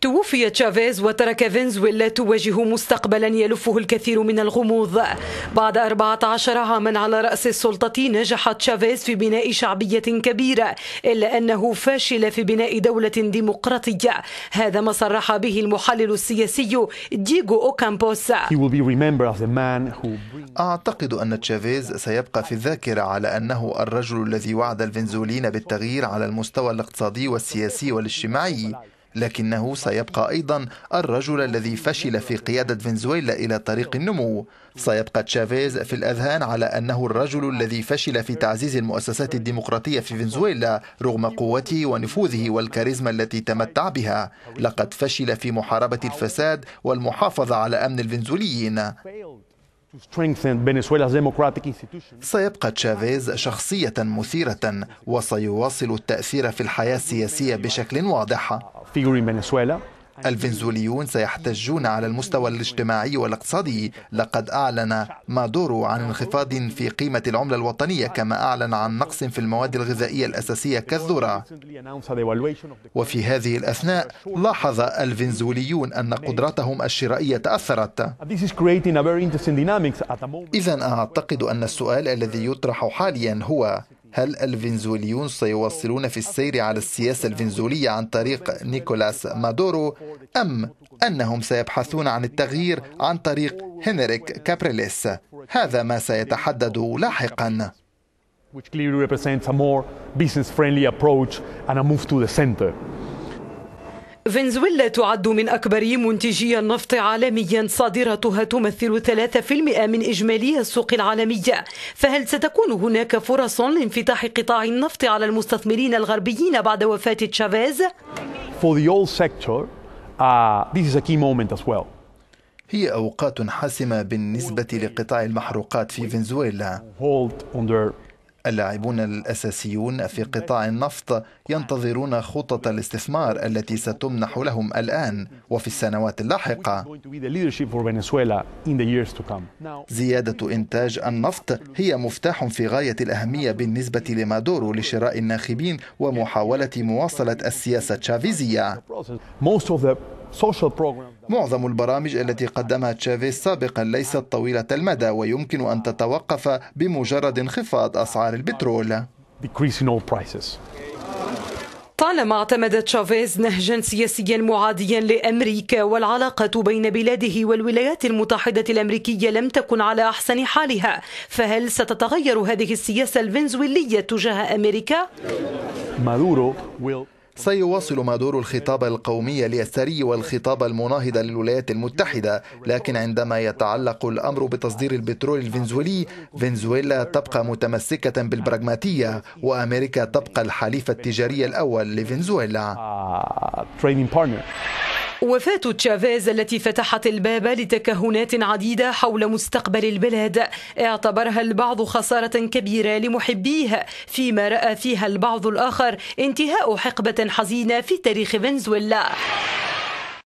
توفي تشافيز وترك فنزويلا تواجه مستقبلا يلفه الكثير من الغموض. بعد 14 عاما على رأس السلطة نجح تشافيز في بناء شعبية كبيرة، إلا أنه فاشل في بناء دولة ديمقراطية. هذا ما صرح به المحلل السياسي دييغو اوكامبوس. أعتقد أن تشافيز سيبقى في الذاكرة على أنه الرجل الذي وعد الفنزويليين بالتغيير على المستوى الاقتصادي والسياسي والاجتماعي، لكنه سيبقى أيضا الرجل الذي فشل في قيادة فنزويلا إلى طريق النمو. سيبقى تشافيز في الأذهان على أنه الرجل الذي فشل في تعزيز المؤسسات الديمقراطية في فنزويلا رغم قوته ونفوذه والكاريزما التي تمتع بها. لقد فشل في محاربة الفساد والمحافظة على أمن الفنزويليين. سيبقى تشافيز شخصية مثيرة وسيواصل التأثير في الحياة السياسية بشكل واضح. الفنزويليون سيحتجون على المستوى الاجتماعي والاقتصادي. لقد أعلن مادورو عن انخفاض في قيمة العملة الوطنية، كما أعلن عن نقص في المواد الغذائية الأساسية كالذرة. وفي هذه الأثناء لاحظ الفنزويليون أن قدرتهم الشرائية تأثرت. إذن أعتقد أن السؤال الذي يطرح حاليا هو: هل الفنزويليون سيواصلون في السير على السياسة الفنزويلية عن طريق نيكولاس مادورو، أم أنهم سيبحثون عن التغيير عن طريق هينريك كابرليس؟ هذا ما سيتحدد لاحقا. فنزويلا تعد من أكبر منتجي النفط عالميا، صادراتها تمثل 3% من إجمالي السوق العالمية. فهل ستكون هناك فرص لانفتاح قطاع النفط على المستثمرين الغربيين بعد وفاة تشافيز؟ هي أوقات حاسمة بالنسبة لقطاع المحروقات في فنزويلا. اللاعبون الأساسيون في قطاع النفط ينتظرون خطط الاستثمار التي ستمنح لهم الآن وفي السنوات اللاحقة. زيادة إنتاج النفط هي مفتاح في غاية الأهمية بالنسبة لمادورو لشراء الناخبين ومحاولة مواصلة السياسة التشافيزية. معظم البرامج التي قدمها تشافيز سابقا ليست طويلة المدى ويمكن أن تتوقف بمجرد انخفاض أسعار البترول. طالما اعتمد تشافيز نهجا سياسيا معاديا لأمريكا، والعلاقة بين بلاده والولايات المتحدة الأمريكية لم تكن على أحسن حالها، فهل ستتغير هذه السياسة الفنزويلية تجاه أمريكا؟ سيواصل مادورو الخطاب القومي اليساري والخطاب المناهض للولايات المتحدة، لكن عندما يتعلق الأمر بتصدير البترول الفنزويلي، فنزويلا تبقى متمسكة بالبراغماتية وأمريكا تبقى الحليف التجاري الأول لفنزويلا. وفاة تشافيز التي فتحت الباب لتكهنات عديدة حول مستقبل البلاد اعتبرها البعض خسارة كبيرة لمحبيه، فيما رأى فيها البعض الآخر انتهاء حقبة حزينة في تاريخ فنزويلا.